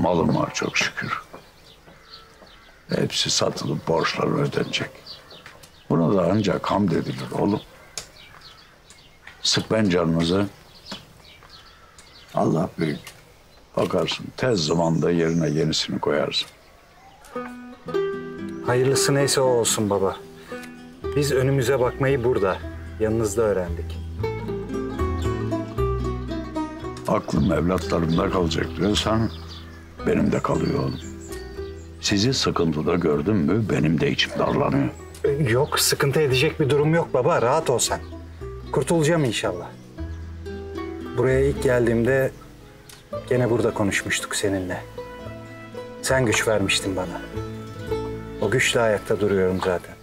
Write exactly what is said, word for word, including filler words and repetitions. malım var çok şükür. Hepsi satılıp borçları ödenecek. Buna da ancak hamd edilir oğlum. Sıkmayın canınızı. Allah büyük. Bakarsın tez zamanda yerine yenisini koyarsın. Hayırlısı neyse o olsun baba. Biz önümüze bakmayı burada, yanınızda öğrendik. Aklım evlatlarımda kalacak diyorsan benim de kalıyor oğlum. Sizi sıkıntıda gördüm mü benim de içim darlanıyor. Yok, sıkıntı edecek bir durum yok baba. Rahat ol sen. Kurtulacağım inşallah. Buraya ilk geldiğimde gene burada konuşmuştuk seninle. Sen güç vermiştin bana. O güçle ayakta duruyorum zaten.